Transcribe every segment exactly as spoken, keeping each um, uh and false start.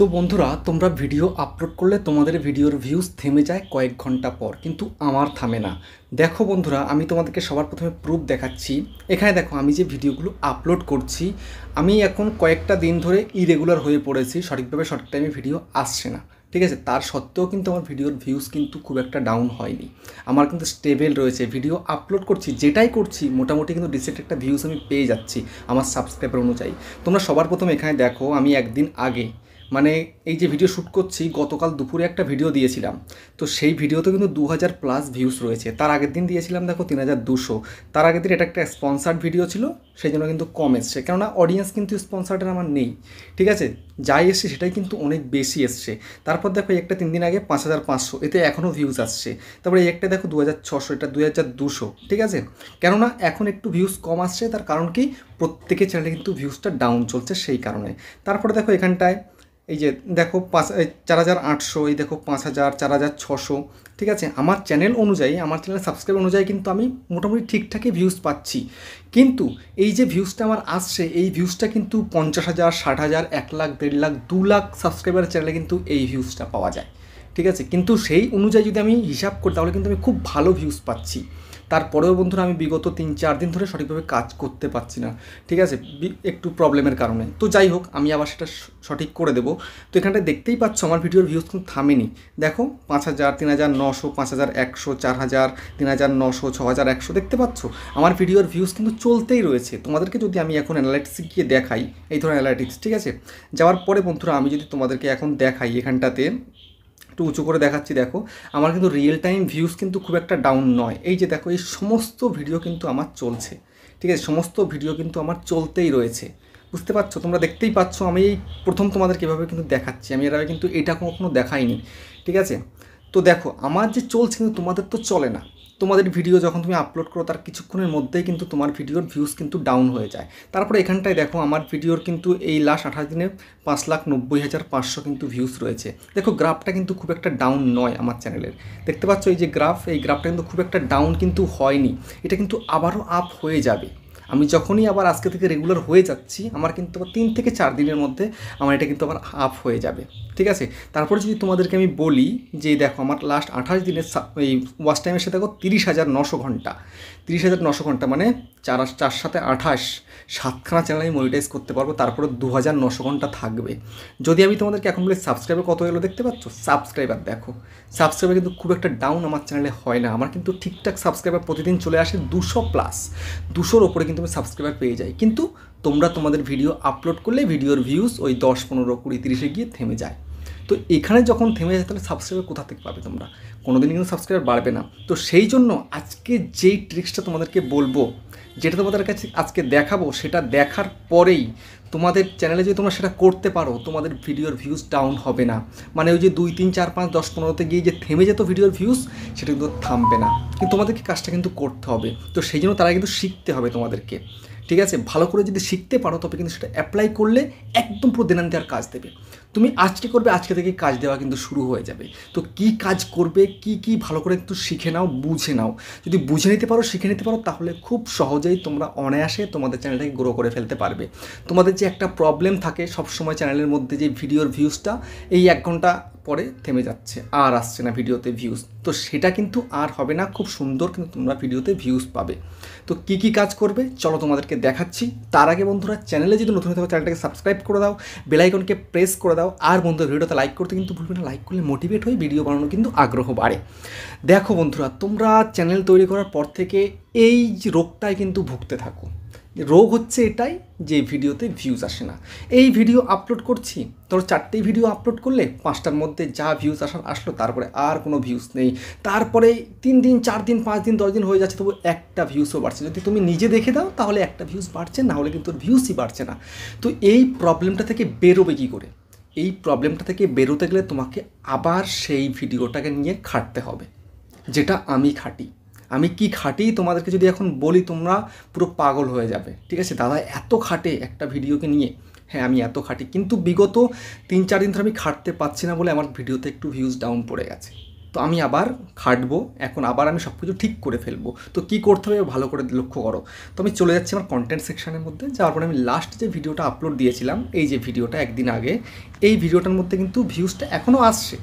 तो बंधुरा तुम्हारा भिडियो आपलोड कर ले तुम्हारे भिडियोर भिउज थेमे जाए कयेक घंटा पर किन्तु आमार थामे ना। देखो बंधुरा आमी तुम्हादेरके सबार प्रथमे प्रूफ देखाच्छि। एखाने देखो आमी जे भिडियोगुलो आपलोड करछि आमी एखन कयेकटा दिन धरे इरेगुलार हये पड़ेछि, सठिकभावे सठिक टाइमे भिडियो आसछे ना, ठीक है। तार सत्त्वेও किन्तु आमार भिडियोर भिउज किन्तु खूब एक डाउन हयनि, आमार किन्तु स्टेबल रयेछे। भिडियो आपलोड करछि जेटाई करछि मोटामुटी किन्तु डिसेंट एक भिउज आमी पेये जाच्छि आमार सबसक्राइबार अनुयायी। तोमरा सबार प्रथम एखाने देखो आमी एकदिन आगे माने ये भिडियो शूट करछि गतकाल दुपुरे एक भिडियो दिएछिलाम, तो सेई भिडियोते किन्तु दो हज़ार प्लस भिउज रयेछे। तार आगेर दिन दिएछिलाम देखो तीन हज़ार दुशो। तार आगेर दिन एटा एकटा स्पन्सर्ड भिडियो छिलो, सेई जोन्नो किन्तु कम एसेछे, कारण अडियेंस किन्तु स्पन्सर्ड आमार नेई, ठीक आछे। जाई एसेछे सेटाई किन्तु अनेक बेशी एसेछे। तारपर देखो एकटा तीन दिन आगे पाँच हज़ार पाँचशो, एते एखोनो भिउज आसछे। तारपरे एकटा देखो दो हज़ार छशो, एटा दो हज़ार दुशो, ठीक आछे। कारण एखोन एकटु भिउज कम आसछे, तार कारण कि प्रत्येकेर च्यानेले किन्तु भिउजटा डाउन चलछे सेई कारणे। तारपरे देखो एखानटाय ये देखो पाँच चार हज़ार आठशो, ये देखो पाँच हज़ार चार हज़ार छशो, ठीक है। हमार चैनल अनुयायी हमार चैनल सबसक्राइब अनुयायी किन्तु आमी मोटामुटी ठीकठाक भिउज पाচ্ছি, किन्तु এই যে ভিউজটা আমার আসছে এই ভিউজটা কিন্তু पचास हज़ार ষাট हज़ार एक लाख देढ़ लाख दो लाख सबसक्राइबार চ্যানেলে কিন্তু এই ভিউজটা পাওয়া যায়, ঠিক আছে। কিন্তু সেই অনুযায়ী যদি আমি হিসাব করি তাহলে কিন্তু আমি খুব ভালো ভিউজ পাচ্ছি। তারপরেও বন্ধুরা আমি বিগত তিন চার দিন ধরে সঠিকভাবে কাজ করতে পারছি না, ঠিক আছে, একটু প্রবলেমের কারণে। তো যাই হোক আমি আবার সেটা সঠিক করে দেব। তো এখানটায় দেখতেই পাচ্ছ আমার ভিডিওর ভিউজ কিন্তু থামেনি। দেখো পাঁচ হাজার তিন হাজার নশো পাঁচ হাজার একশো চার হাজার তিন হাজার নশো ছ হাজার একশো, দেখতে পাচ্ছ আমার ভিডিওর ভিউজ কিন্তু চলতেই রয়েছে। তোমাদেরকে যদি আমি এখন অ্যানালাইটিক্স গিয়ে দেখাই, এই ধরনের অ্যানালাইটিক্স, ঠিক আছে, যাওয়ার পরে বন্ধুরা আমি যদি তোমাদেরকে এখন দেখাই এখানটাতে একটু উঁচু করে দেখাচ্ছি। দেখো আমার কিন্তু রিয়েল টাইম ভিউজ কিন্তু খুব একটা ডাউন নয়। এই যে দেখো এই সমস্ত ভিডিও কিন্তু আমার চলছে, ঠিক আছে, সমস্ত ভিডিও কিন্তু আমার চলতেই রয়েছে, বুঝতে পারছো। তোমরা দেখতেই পাচ্ছ আমি এই প্রথম তোমাদেরকে এভাবে কিন্তু দেখাচ্ছি, আমি এর আগে কিন্তু এটা কখনো দেখাইনি, ঠিক আছে। তো দেখো আমার যে চলছে কিন্তু তোমাদের তো চলে না। তোমাদের ভিডিও যখন তুমি আপলোড করো তার কিছুক্ষণের মধ্যেই কিন্তু তোমার ভিডিওর ভিউজ কিন্তু ডাউন হয়ে যায়। তারপরে এখানটায় দেখো আমার ভিডিওর কিন্তু এই লাস্ট আঠাশ দিনে পাঁচ লাখ নব্বই হাজার পাঁচশো কিন্তু ভিউজ রয়েছে। দেখো গ্রাফটা কিন্তু খুব একটা ডাউন নয় আমার চ্যানেলের, দেখতে পাচ্ছ এই যে গ্রাফ, এই গ্রাফটা কিন্তু খুব একটা ডাউন কিন্তু হয়নি, এটা কিন্তু আবারও আপ হয়ে যাবে। আমি যখনই আবার আজকে থেকে রেগুলার হয়ে যাচ্ছি আমার কিন্তু তিন থেকে চার দিনের মধ্যে আমার এটা কিন্তু আবার আপ হয়ে যাবে, ঠিক আছে। তারপরে যদি তোমাদেরকে আমি বলি যে দেখো আমার লাস্ট আঠাশ দিনের এই ওয়াচ টাইমের সাথে দেখো তিরিশ হাজার নশো ঘন্টা, তিরিশ হাজার নশো ঘন্টা মানে চার চার সাথে আঠাশ, সাতখানা চ্যানেল আমি মনিটাইজ করতে পারবো, তারপরে দু হাজার নশো ঘন্টা থাকবে। যদি আমি তোমাদেরকে এখন বলি সাবস্ক্রাইবার কত এলো, দেখতে পাচ্ছ সাবস্ক্রাইবার দেখো সাবস্ক্রাইবার কিন্তু খুব একটা ডাউন আমার চ্যানেলে হয় না। আমার কিন্তু ঠিকঠাক সাবস্ক্রাইবার প্রতিদিন চলে আসে দুশো প্লাস, দুশোর ওপরে কিন্তু আমি সাবস্ক্রাইবার পেয়ে যাই। কিন্তু তোমরা তোমাদের ভিডিও আপলোড করলে ভিডিওর ভিউজ ওই দশ পনেরো কুড়ি তিরিশে গিয়ে থেমে যায়। তো এখানে যখন থেমে যায় তাহলে সাবস্ক্রাইবার কোথা থেকে পাবে তোমরা, কোনো দিন কিন্তু সাবস্ক্রাইবার বাড়বে না। তো সেই জন্য আজকে যেই ট্রিক্সটা তোমাদেরকে বলবো, যেটা তোমাদের কাছে আজকে দেখাবো, সেটা দেখার পরেই তোমাদের চ্যানেলে যদি তোমরা সেটা করতে পারো তোমাদের ভিডিওর ভিউজ ডাউন হবে না। মানে ওই যে দুই তিন চার পাঁচ দশ পনেরোতে গিয়ে যে থেমে যেত ভিডিওর ভিউজ সেটা কিন্তু থামবে না, কিন্তু তোমাদেরকে কাজটা কিন্তু করতে হবে। তো সেই জন্য তারা কিন্তু শিখতে হবে তোমাদেরকে, ঠিক আছে। ভালো করে যদি শিখতে পারো তবে কিন্তু সেটা অ্যাপ্লাই করলে একদম পুরো দিনান্তে আর কাজ দেবে। তুমি আজকে করবে আজকে থেকে কাজ দেওয়া কিন্তু শুরু হয়ে যাবে। তো কি কাজ করবে কি কি ভালো করে একটু শিখে নাও, বুঝে নাও। যদি বুঝে নিতে পারো শিখে নিতে পারো তাহলে খুব সহজেই তোমরা অনায়াসে তোমাদের চ্যানেলটাকে গ্রো করে ফেলতে পারবে। তোমাদের যে একটা প্রবলেম থাকে সবসময় চ্যানেলের মধ্যে যে ভিডিওর ভিউজটা এই এক ঘন্টা পরে থেমে যাচ্ছে আর আসছে না ভিডিওতে ভিউজ, তো সেটা কিন্তু আর হবে না। খুব সুন্দর কিন্তু তোমরা ভিডিওতে ভিউজ পাবে। তো কি কি কাজ করবে চলো তোমাদেরকে দেখাচ্ছি। তার আগে বন্ধুরা চ্যানেলে যদি নতুন হতে হয় চ্যানেলটাকে সাবস্ক্রাইব করে দাও, বেল আইকনকে প্রেস করে দাও। আর বন্ধুরা ভিডিওটা লাইক করতে কিন্তু ভুলবে না, লাইক করলে মোটিভেট হয়ে ভিডিও বানানো কিন্তু আগ্রহ বাড়ে। দেখো বন্ধুরা তোমরা চ্যানেল তৈরি করার পর থেকে এই রোগটাই কিন্তু ভুগতে থাকো। রোগ হচ্ছে এটাই যে ভিডিওতে ভিউজ আসে না। এই ভিডিও আপলোড করছি ধরো চারটে ভিডিও আপলোড করলে পাঁচটার মধ্যে যা ভিউজ আসার আসলো, তারপরে আর কোনো ভিউজ নেই। তারপরে তিন দিন চার দিন পাঁচ দিন দশ দিন হয়ে যাচ্ছে তবু একটা ভিউজও বাড়ছে। যদি তুমি নিজে দেখে দাও তাহলে একটা ভিউজ বাড়ছে, না হলে কিন্তু ভিউজই বাড়ছে না। তো এই প্রবলেমটা থেকে বেরোবে কী করে? এই প্রবলেমটা থেকে বেরোতে গেলে তোমাকে আবার সেই ভিডিওটাকে নিয়ে খাটতে হবে, যেটা আমি খাটি। আমি কি খাটি তোমাদেরকে যদি এখন বলি তোমরা পুরো পাগল হয়ে যাবে, ঠিক আছে। দাদা এত খাটে একটা ভিডিওকে নিয়ে? হ্যাঁ আমি এত খাটি, কিন্তু বিগত তিন চার দিন ধরে আমি খাটতে পারছি না বলে আমার ভিডিওতে একটু ভিউজ ডাউন পড়ে গেছে, तो आमी आबार खाटबो एकोन आबार आमी सब किछु ठीक करे फेलबो। तो कि करते हबे भालो करे लक्ष्य करो। तो आमी चले जाच्छी आमार कन्टेंट सेक्शनेर मध्य। जार परे आमी लास्ट जे भिडियोटा आपलोड दिएछिलाम एई जे भिडियोटा एकदिन आगे एई भिडियोटार मध्य किन्तु भिउजटा एखोनो आसछे,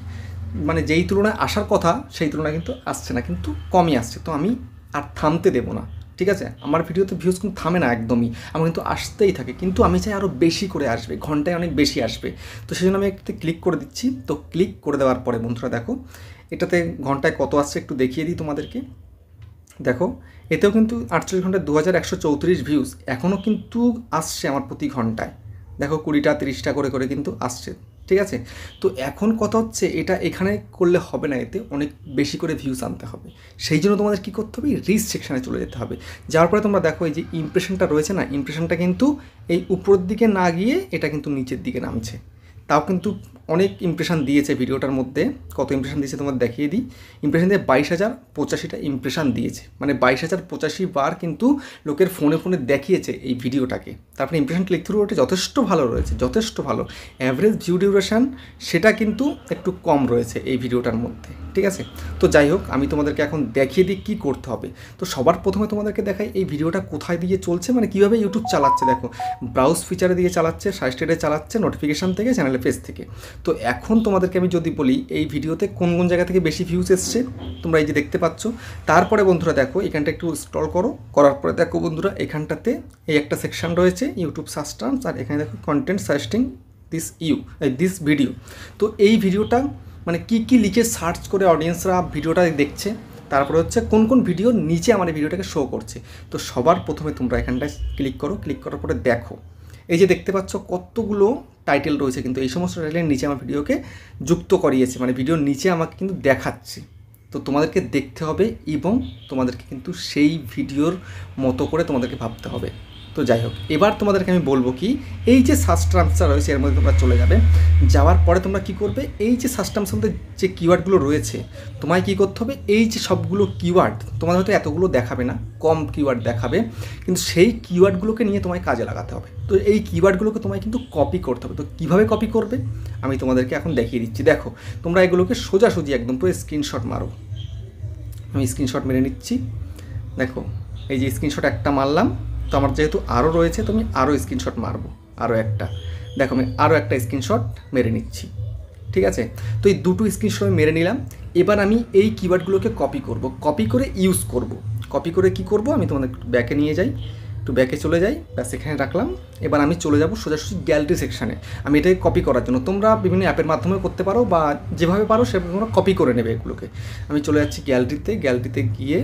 माने जेई तुलनाय आसार कथा सेई तुलनाय किन्तु आसछे ना, किन्तु कमई आसछे। तो आमी आर थामते देबो ना, ठीक है। हमारे भिडियो तो भिउज क्योंकि थामे ना एकदम ही हमें क्योंकि आसते ही थे, क्योंकि हमें चाहिए और बेशी करे आसबे, घंटाय अनेक बेशी आसबे। तो सेजন্য আমি একটু ক্লিক করে দিচ্ছি। तो ক্লিক করে দেওয়ার পরে বন্ধুরা দেখো এটাতে ঘন্টায় কত আসছে একটু দেখিয়ে দিই তোমাদেরকে। দেখো এতেও কিন্তু আটচল্লিশ ঘন্টায় দু হাজার একশো চৌত্রিশ ভিউজ এখনও কিন্তু আসছে আমার প্রতি ঘন্টায়। দেখো কুড়িটা তিরিশটা করে করে কিন্তু আসছে, ঠিক আছে। তো এখন কথা হচ্ছে এটা এখানে করলে হবে না, এতে অনেক বেশি করে ভিউজ আনতে হবে। সেই জন্য তোমাদের কী করতে হবে, রিচ সেকশানে চলে যেতে হবে। যার পরে তোমরা দেখো এই যে ইমপ্রেশনটা রয়েছে না, ইমপ্রেশনটা কিন্তু এই উপরের দিকে না গিয়ে এটা কিন্তু নিচের দিকে নামছে। তাও কিন্তু অনেক ইমপ্রেশন দিয়েছে ভিডিওটার মধ্যে। কত ইমপ্রেশন দিয়েছে তোমাদের দেখিয়ে দিই। ইমপ্রেশন দিয়ে বাইশ হাজার পঁচাশিটা ইমপ্রেশন দিয়েছে, মানে বাইশ হাজার পঁচাশি বার কিন্তু লোকের ফোনে ফোনে দেখিয়েছে এই ভিডিওটাকে। তারপরে ইমপ্রেশন ক্লিক থ্রু ওটা যথেষ্ট ভালো রয়েছে, যথেষ্ট ভালো। অ্যাভারেজ ভিউ ডিউরেশান সেটা কিন্তু একটু কম রয়েছে এই ভিডিওটার মধ্যে, ঠিক আছে। তো যাই হোক আমি তোমাদেরকে এখন দেখিয়ে দিই কী করতে হবে। তো সবার প্রথমে তোমাদেরকে দেখাই এই ভিডিওটা কোথায় দিয়ে চলছে, মানে কীভাবে ইউটিউব চালাচ্ছে। দেখো ব্রাউজ ফিচারে দিয়ে চালাচ্ছে, সাজেস্টেডে চালাচ্ছে, নোটিফিকেশান থেকে, চ্যানেলের পেজ থেকে। তো এখন তোমাদেরকে আমি যদি বলি এই ভিডিওতে কোন কোন জায়গা থেকে বেশি ভিউজ এসছে তোমরা এই যে দেখতে পাচ্ছ। তারপরে বন্ধুরা দেখো এখানটা একটু স্ক্রল করো, করার পরে দেখো বন্ধুরা এখানটাতে এই একটা সেকশান রয়েছে ইউটিউব সার্চ টার্মস, আর এখানে দেখো content suggesting this you this video. তো এই ভিডিওটা মানে কি কি লিখে সার্চ করে অডিয়েন্সরা ভিডিওটা দেখছে, তারপরে হচ্ছে কোন কোন ভিডিও নিচে আমার ভিডিওটাকে শো করছে। তো সবার প্রথমে তোমরা এখানটায় ক্লিক করো, ক্লিক করার পরে দেখো এই যে দেখতে পাচ্ছ কতগুলো টাইটেল রয়েছে, কিন্তু এই সমস্ত টাইটেলের নিচে আমার ভিডিওকে যুক্ত করিয়েছে, মানে ভিডিওর নিচে আমাকে কিন্তু দেখাচ্ছে। তো তোমাদেরকে দেখতে হবে এবং তোমাদেরকে কিন্তু সেই ভিডিওর মতো করে তোমাদেরকে ভাবতে হবে। তো যাই হোক এবার তোমাদেরকে আমি বলবো কি, এই যে সার্চ টার্মসটা রয়েছে এর মধ্যে তোমরা চলে যাবে। যাওয়ার পরে তোমরা কি করবে, এই যে সার্চ টার্মসের মধ্যে যে কিওয়ার্ডগুলো রয়েছে তোমায় কি করতে হবে, এই যে সবগুলো কিওয়ার্ড তোমাদের হয়তো এতগুলো দেখাবে না, কম কিওয়ার্ড দেখাবে, কিন্তু সেই কিওয়ার্ডগুলোকে নিয়ে তোমায় কাজে লাগাতে হবে। তো এই কিওয়ার্ডগুলোকে তোমায় কিন্তু কপি করতে হবে। তো কীভাবে কপি করবে আমি তোমাদেরকে এখন দেখিয়ে দিচ্ছি। দেখো তোমরা এগুলোকে সোজাসুজি একদম পুরো স্ক্রিনশট মারো। আমি স্ক্রিনশট মেরে নিচ্ছি। দেখো এই যে স্ক্রিনশট একটা মারলাম। তো আমার যেহেতু আরও রয়েছে তো আমি আরও স্ক্রিনশট মারবো, আরও একটা। দেখো আমি আরও একটা স্ক্রিনশট মেরে নিচ্ছি, ঠিক আছে। তো এই দুটো স্ক্রিনশট আমি মেরে নিলাম। এবার আমি এই কিওয়ার্ডগুলোকে কপি করব, কপি করে ইউজ করব। কপি করে কি করব, আমি তোমাদের ব্যাকে নিয়ে যাই, একটু ব্যাকে চলে যাই, ব্যাস এখানে রাখলাম। এবার আমি চলে যাব সোজাসুজি গ্যালারি সেকশানে আমি এটাকে কপি করার জন্য। তোমরা বিভিন্ন অ্যাপের মাধ্যমে করতে পারো বা যেভাবে পারো সেভাবে তোমরা কপি করে নেবে এগুলোকে। আমি চলে যাচ্ছি গ্যালারিতে। গ্যালারিতে গিয়ে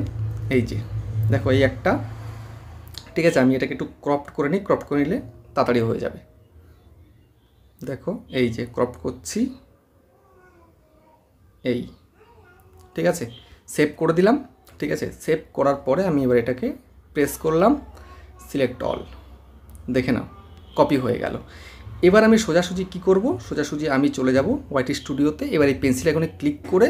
এই যে দেখো এই একটা, ঠিক আছে। আমি এটাকে একটু ক্রপ করে নিই, ক্রপ করে নিলে তাড়াতাড়ি হয়ে যাবে। দেখো এই যে ক্রপ করছি, এই, ঠিক আছে। সেভ করে দিলাম, ঠিক আছে। সেভ করার পরে আমি এবার এটাকে প্রেস করলাম, সিলেক্ট অল, দেখে নাও কপি হয়ে গেল। এবার আমি সোজাসুজি কি করব, সোজাসুজি আমি চলে যাব ওয়াইটি স্টুডিওতে। এবার এই পেন্সিল আইকনে ক্লিক করে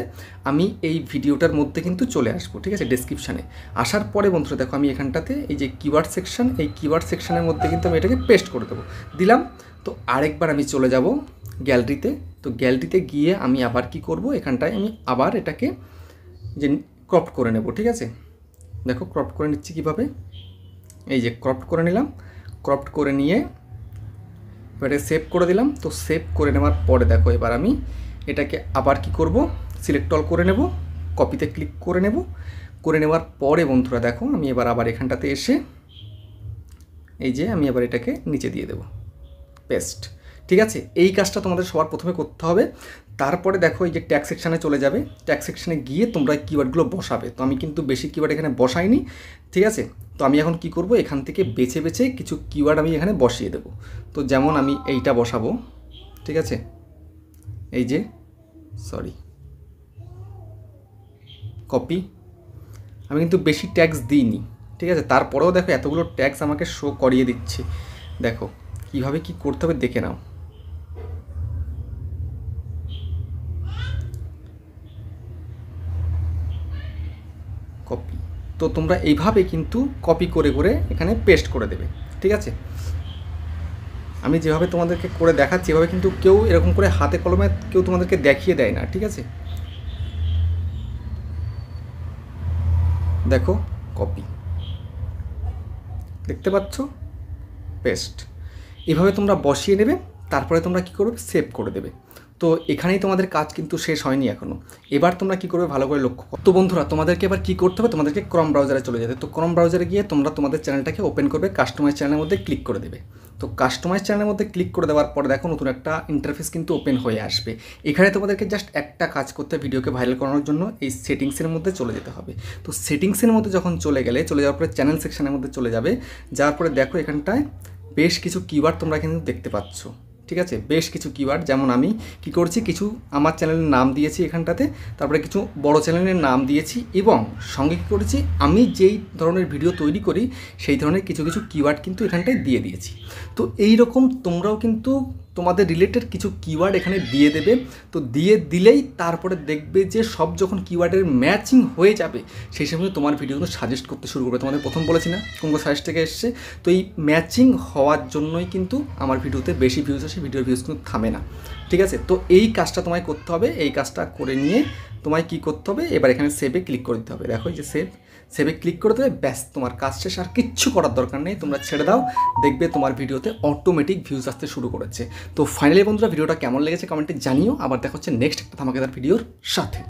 আমি এই ভিডিওটার মধ্যে কিন্তু চলে আসবো, ঠিক আছে, ডেসক্রিপশানে। আসার পরে বন্ধুরা দেখো আমি এখানটাতে এই যে কিওয়ার্ড সেকশান, এই কিওয়ার্ড সেকশানের মধ্যে কিন্তু আমি এটাকে পেস্ট করে দেবো, দিলাম। তো আরেকবার আমি চলে যাব গ্যালারিতে। তো গ্যালারিতে গিয়ে আমি আবার কি করব, এখানটায় আমি আবার এটাকে যে ক্রপ করে নেব, ঠিক আছে। দেখো ক্রপ করে নিচ্ছি কীভাবে, এই যে ক্রপ করে নিলাম। ক্রপ করে নিয়ে এবারে সেভ করে দিলাম। তো সেভ করে নেওয়ার পরে দেখো এবার আমি এটাকে আবার কি করব, সিলেক্ট অল করে নেব, কপিতে ক্লিক করে নেব। করে নেওয়ার পরে বন্ধুরা দেখো আমি এবার আবার এখানটাতে এসে এই যে আমি আবার এটাকে নিচে দিয়ে দেব, পেস্ট, ঠিক আছে। এই কাজটা তোমাদের সবার প্রথমে করতে হবে। তারপরে দেখো এই যে ট্যাগ সেকশানে চলে যাবে। ট্যাগ সেকশানে গিয়ে তোমরা কিওয়ার্ডগুলো বসাবে। তো আমি কিন্তু বেশি কিওয়ার্ড এখানে বসাইনি, ঠিক আছে। তো আমি এখন কি করব, এখান থেকে বেছে বেছে কিছু কিওয়ার্ড আমি এখানে বসিয়ে দেব। তো যেমন আমি এইটা বসাবো, ঠিক আছে, এই যে সরি কপি। আমি কিন্তু বেশি ট্যাগস দিইনি, ঠিক আছে। তারপরেও দেখো এতগুলো ট্যাগস আমাকে শো করিয়ে দিচ্ছে। দেখো কীভাবে কি করতে হবে দেখে নাও। কপি। তো তোমরা এইভাবে কিন্তু কপি করে করে এখানে পেস্ট করে দেবে, ঠিক আছে। আমি যেভাবে তোমাদেরকে করে দেখাচ্ছি এভাবে কিন্তু কেউ এরকম করে হাতে কলমে কেউ তোমাদেরকে দেখিয়ে দেয় না, ঠিক আছে। देखो कपि देखते पाচ্ছ पेस्ट এভাবে তোমরা বসিয়ে নেবে তারপরে তোমরা কি করবে সেভ করে দেবে। তো এখানেই তোমাদের কাজ কিন্তু শেষ হয়নি এখনো। এবার তোমরা কি করবে ভালো করে লক্ষ্য করো। তো বন্ধুরা তোমাদেরকে এবার কি করতে হবে, তোমাদেরকে ক্রোম ব্রাউজারে চলে যেতে। তো ক্রোম ব্রাউজারে গিয়ে তোমরা তোমাদের চ্যানেলটাকে ওপেন করবে, কাস্টমাইজ চ্যানেলের মধ্যে ক্লিক করে দেবে। তো কাস্টমাইজ চ্যানেলের মধ্যে ক্লিক করে দেওয়ার পরে দেখো নতুন একটা ইন্টারফেস কিন্তু ওপেন হয়ে আসবে। এখানে তোমাদেরকে জাস্ট একটা কাজ করতে, ভিডিওকে ভাইরাল করানোর জন্য এই সেটিংসের মধ্যে চলে যেতে হবে। তো সেটিংসের মধ্যে যখন চলে গেলে চলে যাওয়ার পরে চ্যানেল সেকশনের মধ্যে চলে যাবে, যাওয়ার পরে দেখো এখানটায় বেশ কিছু কিওয়ার্ড তোমরা কিন্তু দেখতে পাচ্ছ। ঠিক আছে, বেশ কিছু কিওয়ার্ড, যেমন আমি কি করছি কিছু আমার চ্যানেলের নাম দিয়েছি এখানটাতে, তারপরে কিছু বড় চ্যানেলের নাম দিয়েছি এবং সঙ্গে কী করেছি আমি যেই ধরনের ভিডিও তৈরি করি সেই ধরনের কিছু কিছু কিওয়ার্ড কিন্তু এখানটায় দিয়ে দিয়েছি। তো এই রকম তোমরাও কিন্তু তোমাদের রিলেটেড কিছু কিওয়ার্ড এখানে দিয়ে দেবে। তো দিয়ে দিলেই তারপরে দেখবে যে সব যখন কিওয়ার্ডের ম্যাচিং হয়ে যাবে সেই সময় তোমার ভিডিও কিন্তু সাজেস্ট করতে শুরু করবে। তোমাদের প্রথম বলেছি না কোন কোন সাজেস্ট থেকে এসছে। তো এই ম্যাচিং হওয়ার জন্যই কিন্তু আমার ভিডিওতে বেশি ভিউজ আসে, ভিডিওর ভিউজ কিন্তু থামে না। ঠিক আছে, তো এই কাজটা তোমায় করতে হবে। এই কাজটা করে নিয়ে তোমায় কি করতে হবে, এবার এখানে সেভে ক্লিক করে দিতে হবে। দেখো যে সেভ সেভে ক্লিক করে দেবে, ব্যাস তোমার কাজ শেষ। আর কিচ্ছু করার দরকার নেই, তোমরা ছেড়ে দাও, দেখবে তোমার ভিডিওতে অটোমেটিক ভিউজ আসতে শুরু করেছে। তো ফাইনালি বন্ধুরা ভিডিওটা কেমন লেগেছে কমেন্টে জানিও। আবার দেখা হচ্ছে নেক্সট একটা ধামাকেদার ভিডিওর সাথে।